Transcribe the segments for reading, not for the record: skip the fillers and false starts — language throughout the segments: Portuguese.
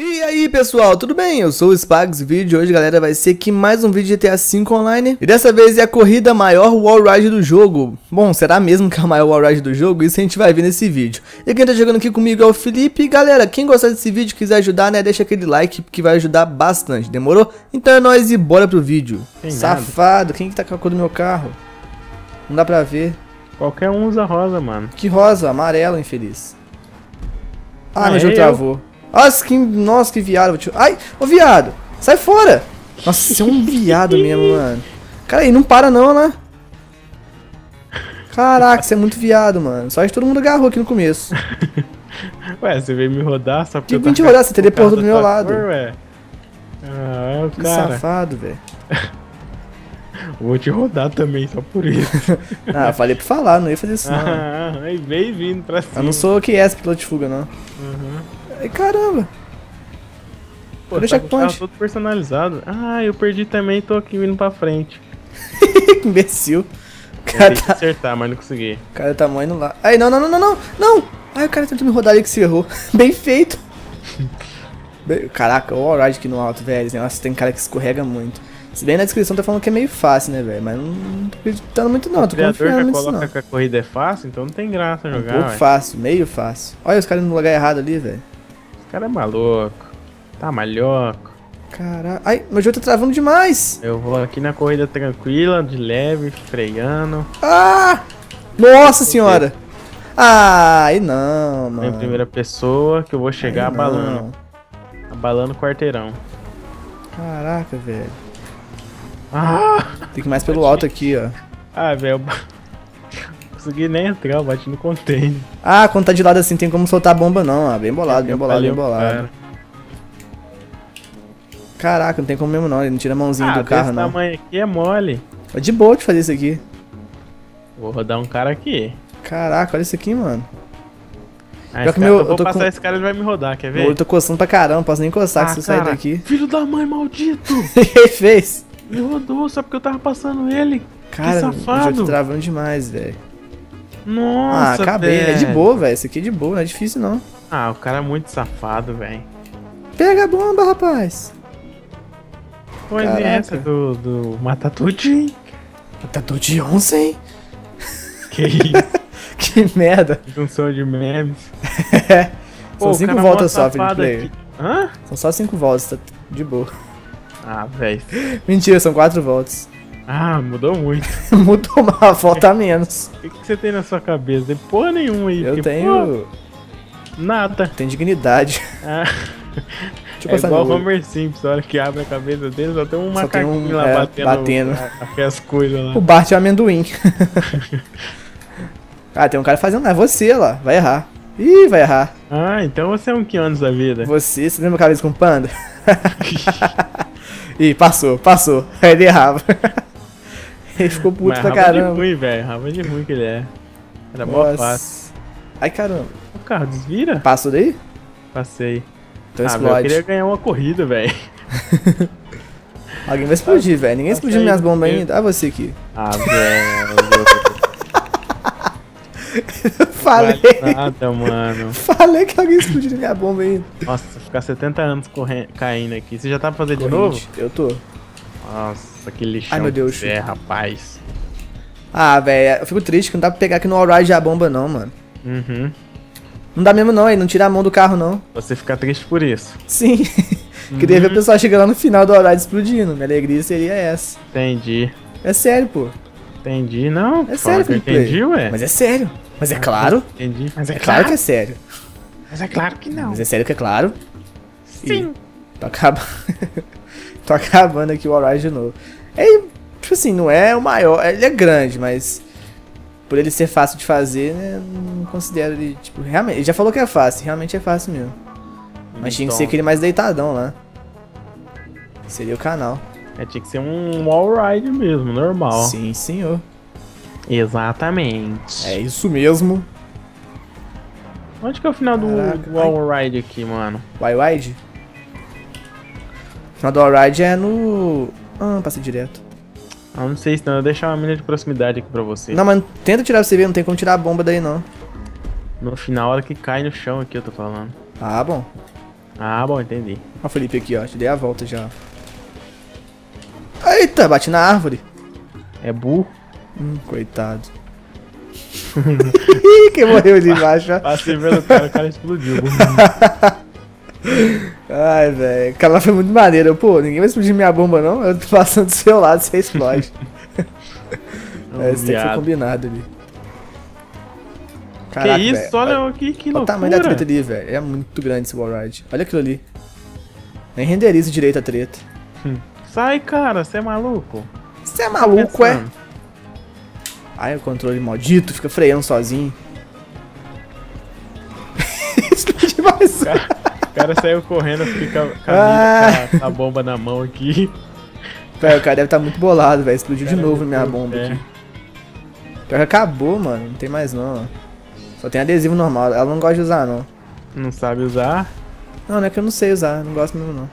E aí pessoal, tudo bem? Eu sou o Spagz e o vídeo de hoje, galera, vai ser aqui mais um vídeo de GTA V Online. E dessa vez é a corrida maior wall ride do jogo. Bom, será mesmo que é a maior wall ride do jogo? Isso a gente vai ver nesse vídeo. E quem tá jogando aqui comigo é o Felipe. E galera, quem gostar desse vídeo e quiser ajudar, né, deixa aquele like que vai ajudar bastante, demorou? Então é nóis e bora pro vídeo. Tem safado, nada. Quem que tá com a cor do meu carro? Não dá pra ver. Qualquer um usa rosa, mano. Que rosa? Amarelo, infeliz. Ah, não, meu jogo travou. Nossa, que viado. Ai, ô viado, sai fora. Nossa, você é um viado mesmo, mano. Cara, aí, não para não, né? Caraca, você é muito viado, mano. Só que todo mundo agarrou aqui no começo. Ué, você veio me rodar só porque eu vim te rodar, você teleportou do meu lado. Ué. Ah, é o cara. Que safado, velho. Vou te rodar também, só por isso. Ah, falei pra falar, não ia fazer isso não. Ah, bem vindo pra cima. Eu não sou o que é piloto de fuga, não. Uhum. Ai, caramba! Pô, deixa tá todo personalizado. Ah, eu perdi também, tô aqui vindo pra frente. Que imbecil. Cara, tentei acertar, mas não consegui. O cara tá morrendo lá. Ai, não, não, não, não, não, não! Ai, o cara tentou me rodar ali que se errou. Bem feito. Caraca, olha o ride aqui no alto, velho. Nossa, tem cara que escorrega muito. Se bem na descrição tá falando que é meio fácil, né, velho? Mas não tô acreditando muito não, tô confiando muito coloca não. Que a corrida é fácil, então não tem graça jogar, pouco fácil, meio fácil. Olha os caras no lugar errado ali, velho. O cara é maluco, tá malhoco. Caralho, ai, meu jogo tá travando demais. Eu vou aqui na corrida tranquila, de leve, freando. Ah! Nossa senhora! Ah, aí não, mano. É a primeira pessoa que eu vou chegar aí abalando. Não. Abalando o quarteirão. Caraca, velho. Ah! Tem que ir mais pelo alto aqui, ó. Ah, velho, não consegui nem entrar, eu bati no container. Ah, quando tá de lado assim, tem como soltar a bomba não, ah, bem bolado, bem bolado, bem bolado. Caraca, não tem como mesmo não, ele não tira a mãozinha do carro não. Ah, esse tamanho aqui é mole. É de boa de fazer isso aqui. Vou rodar um cara aqui. Caraca, olha isso aqui, mano. Ah, pior que meu, eu vou passar esse cara, ele vai me rodar, quer ver? Eu tô coçando pra caramba, não posso nem coçar se eu sair daqui. Filho da mãe, maldito! O que ele fez? Me rodou, só porque eu tava passando ele. Cara, que safado. Eu tô travando demais, velho. Nossa, ah, acabei, véio. É de boa, velho. Isso aqui é de boa, não é difícil não. Ah, o cara é muito safado, velho. Pega a bomba, rapaz. Foi nessa do Matatudinho. Matatudinho 11, hein? Que isso? Que merda. Junção de memes. São 5 voltas só, Felipe. Hã? São só 5 voltas, tá de boa. Ah, velho. Mentira, são 4 voltas. Ah, mudou muito. Mudou uma volta a menos. O que você tem na sua cabeça? Tem porra nenhuma aí. Eu tenho... Pô, nada. Tem dignidade. Ah. Deixa eu passar igual o Homer Simpson, a hora que abre a cabeça dele, só tem um macaquinho lá batendo. As coisas lá. O Bart é um amendoim. Ah, tem um cara fazendo... É você lá, vai errar. Ih, vai errar. Ah, então você é um que anos da vida. Você lembra o cara com panda? Ih, passou. Aí ele errava. Ele ficou puto pra caramba. Raba de ruim, velho. Raba de ruim que ele é. Era mó fácil. Ai, caramba. O carro desvira? Passou daí? Passei. Então explode. Véio, eu queria ganhar uma corrida, velho. Alguém vai explodir, velho. Ninguém explodiu minhas bombas ainda. Ah, você aqui. Ah, velho. Falei. Nada, mano. Falei que alguém explodiu minha bomba ainda. Nossa, ficar 70 anos caindo aqui. Você já tá fazendo de novo? Eu tô. Nossa, que lixão. Ai, meu Deus. É, rapaz. Ah, velho, eu fico triste que não dá pra pegar aqui no all-ride a bomba não, mano. Uhum. Não dá mesmo não, ele não tira a mão do carro não. Você fica triste por isso. Sim. Queria ver o pessoal chegando lá no final do all-ride explodindo. Minha alegria seria essa. Entendi. É sério, pô. Entendi, não. É sério, Felipe. Entendi, ué. Mas é sério. Mas é claro. Entendi. Mas é claro que é sério. Mas é claro que não. Mas é sério que é claro. Sim. E... Tô acabando aqui o all-ride de novo. É, tipo assim, não é o maior, ele é grande, mas por ele ser fácil de fazer, né, não considero ele, tipo, realmente, ele já falou que é fácil, realmente é fácil mesmo. Mas tinha que ser aquele mais deitadão lá. Seria o canal. É, tinha que ser um all-ride mesmo, normal. Sim, senhor. Exatamente. É isso mesmo. Onde que é o final do all-ride aqui, mano? Wide? O final do all-ride é no... Ah, passei direto. Ah, não sei se não, eu vou deixar uma mina de proximidade aqui pra você. Não, mas tenta tirar pra você ver, não tem como tirar a bomba daí não. No final, a hora que cai no chão aqui, eu tô falando. Ah, bom. Ah, bom, entendi. Ó o Felipe aqui, ó. Te dei a volta já. Eita, bati na árvore. É burro? Coitado. Ih, quem morreu ali embaixo, ó. Passei pelo cara, o cara explodiu. Ai, velho. O cara lá foi muito maneiro. Pô, ninguém vai explodir minha bomba, não. Eu tô passando do seu lado, você explode. É, isso tem que ser combinado ali. Caraca, que isso? Véio. Olha que loucura. O tamanho da treta ali, velho. É muito grande esse wallride. Olha aquilo ali. Nem renderizo direito a treta. Sai, cara. Você é maluco? Você é maluco, é? Ai, o controle maldito. Fica freando sozinho. Explode mais. O cara saiu correndo, fica com a bomba na mão aqui. Pera, o cara deve estar muito bolado, velho. Explodiu de novo minha bomba aqui. Pior que acabou, mano. Não tem mais não. Só tem adesivo normal. Ela não gosta de usar, não. Não sabe usar? Não, não é que eu não sei usar. Não gosto mesmo, não.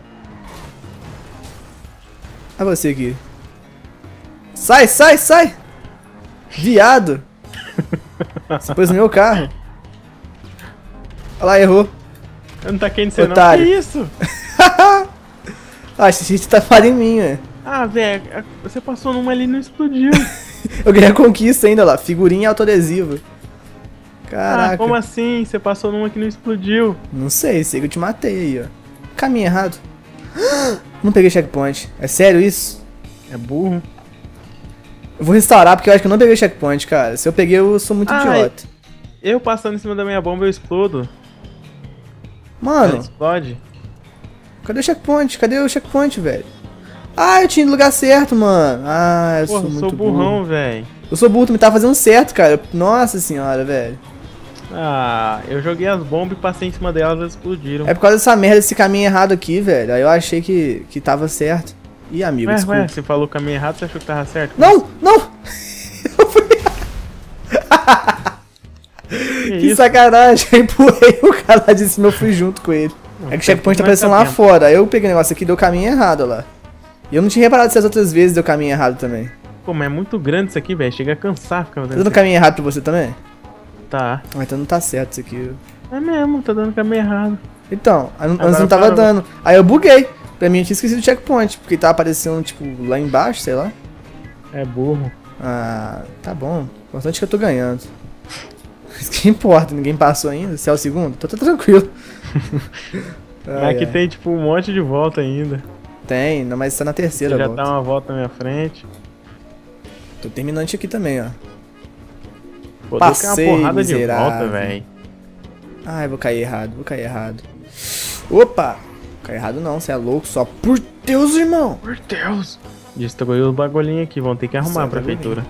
Olha você aqui. Sai, sai, sai! Viado! Você pôs no meu carro. Olha lá, errou. Eu não taquei em você, não. Que isso? Ah, xixi, você tá falando em mim, velho. Ah, velho, você passou numa ali e não explodiu. Eu ganhei a conquista ainda, olha lá. Figurinha e autoadesivo. Caraca. Ah, como assim? Você passou numa que não explodiu? Não sei, sei que eu te matei aí, ó. Caminho errado. Não peguei checkpoint. É sério isso? É burro. Eu vou restaurar porque eu acho que eu não peguei checkpoint, cara. Se eu peguei, eu sou muito idiota. Eu passando em cima da minha bomba, eu explodo. Mano. Explode. Cadê o checkpoint? Cadê o checkpoint, velho? Ah, eu tinha ido no lugar certo, mano. Ah, eu sou muito burro. Eu sou burrão, velho. Eu sou burro, tu me tava fazendo certo, cara. Nossa senhora, velho. Ah, eu joguei as bombas e passei em cima delas, elas explodiram. É por causa dessa merda, desse caminho errado aqui, velho. Aí eu achei que tava certo. Ih, amigo, desculpa. Ué, você falou caminho errado, você achou que tava certo? Não, não! Eu fui... Que sacanagem, eu empurrei o cara lá de cima, eu fui junto com ele. É que o checkpoint tá aparecendo lá fora. Aí eu peguei o negócio aqui, deu caminho errado, olha lá. E eu não tinha reparado se as outras vezes deu caminho errado também. Pô, mas é muito grande isso aqui, velho. Chega a cansar ficar fazendo. Tá dando caminho errado pra você também? Tá. Ah, então não tá certo isso aqui. É mesmo, tá dando caminho errado. Então, antes não tava dando. Aí eu buguei. Pra mim eu tinha esquecido o checkpoint, porque tava aparecendo, tipo, lá embaixo, sei lá. É burro. Ah, tá bom. O importante é que eu tô ganhando. Isso que importa, ninguém passou ainda. Se é o segundo, tô tranquilo. Mas aqui tem, tipo, um monte de volta ainda. Tem, não, mas tá na terceira volta. Já tá uma volta na minha frente. Tô terminante aqui também, ó. Pô, passei, uma porrada miserável. De volta, velho. Ai, vou cair errado, vou cair errado. Opa! Vou cair errado não, você é louco só. Por Deus, irmão! Por Deus! Destruiu os bagulhinhos aqui, vão ter que arrumar a prefeitura.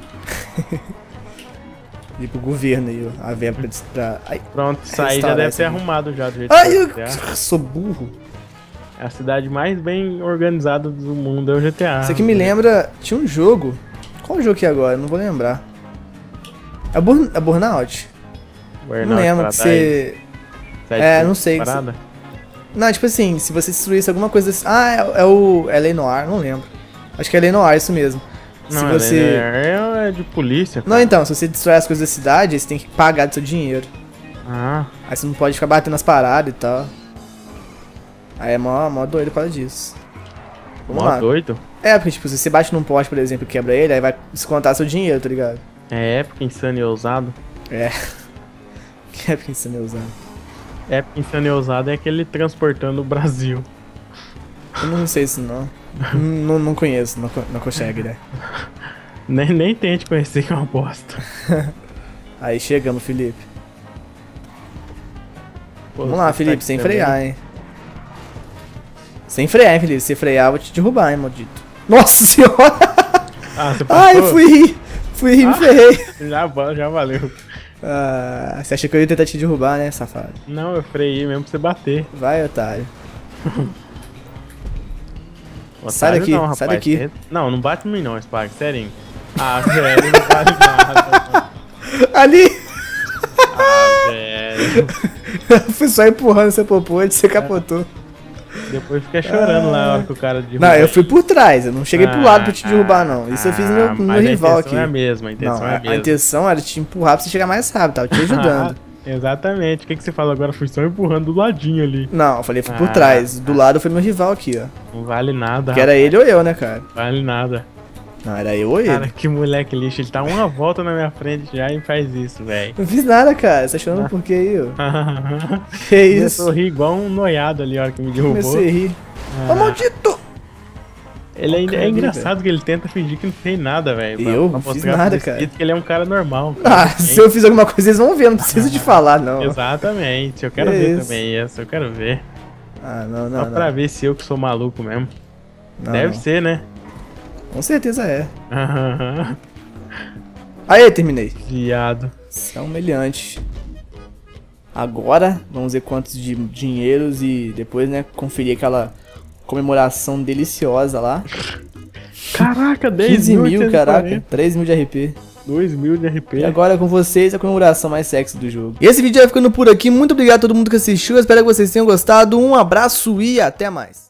E pro governo aí, ó. A verba pra... Ai, pronto, isso aí já deve ser arrumado já do jeito que eu sou burro. É a cidade mais bem organizada do mundo, é o GTA. Isso aqui me lembra... Tinha um jogo... Qual jogo que é agora? Eu não vou lembrar. É Burnout? Não lembro que você... É, não sei. Não, tipo assim, se você destruísse alguma coisa... Assim... Ah, é Le Noir, não lembro. Acho que é Le Noir, isso mesmo. Se não, você... é de polícia. Cara. Não, então, se você destrói as coisas da cidade, você tem que pagar do seu dinheiro. Ah. Aí você não pode ficar batendo as paradas e tal. Aí é mó doido por causa disso. Vamos lá. Mó doido? É, porque tipo, se você bate num poste, por exemplo, e quebra ele, aí vai descontar seu dinheiro, tá ligado? É época insana e ousado. É. Que época insana e ousado? Época insana e ousado é aquele transportando o Brasil. Eu não sei isso não. Não conheço, não consegue, né? nem tente conhecer que é uma bosta. Aí chegamos, Felipe. Pô, vamos lá, Felipe, sem frear, hein? Sem frear, hein, Felipe? Se frear, eu vou te derrubar, hein, maldito. Nossa senhora! Ah, você passou? Ai, fui rir e me ferrei. Já valeu. Ah, você achou que eu ia tentar te derrubar, né, safado? Não, eu freiei mesmo pra você bater. Vai, otário. Sai daqui, não, sai daqui. Não bate em mim não, Spagz, sério. Ah, velho, não vale nada. Ali! Ah, velho. Eu fui só empurrando seu popô e você capotou. Depois fica chorando lá na hora que o cara derrubou. Não, eu fui por trás, eu não cheguei pro lado pra te derrubar não. Isso eu fiz no meu rival aqui. A intenção é a mesma, a intenção era te empurrar pra você chegar mais rápido, tava te ajudando. Exatamente. O que, que você falou agora? Fui só empurrando do ladinho ali. Não, eu falei fui por trás. Do lado foi meu rival aqui, ó. Não vale nada. Que era ele ou eu, né, cara? Vale nada. Não, era eu ou ele? Cara, que moleque lixo. Ele tá uma volta na minha frente já e faz isso, velho. Não fiz nada, cara. Você tá chorando por quê aí, ó? Que isso? Eu sorri igual um noiado ali, a hora que me derrubou. Comecei a rir. Ô, maldito! Ele ainda é engraçado, véio, que ele tenta fingir que não tem nada, velho. Eu não fiz nada, cara. Que ele é um cara normal. Ah, se eu fiz alguma coisa, eles vão ver. Não preciso de falar, não. Exatamente. Eu quero ver também essa. Eu quero ver. Ah, não, não. Só pra ver se eu que sou maluco mesmo. Deve ser, né? Com certeza é. Aí, terminei. Viado. Isso é humilhante. Agora, vamos ver quantos de dinheiros e depois, né, conferir aquela comemoração deliciosa lá. Caraca, 15 mil, caraca. 3 mil de RP. 2 mil de RP. E agora com vocês a comemoração mais sexy do jogo. Esse vídeo vai ficando por aqui. Muito obrigado a todo mundo que assistiu. Eu espero que vocês tenham gostado. Um abraço e até mais.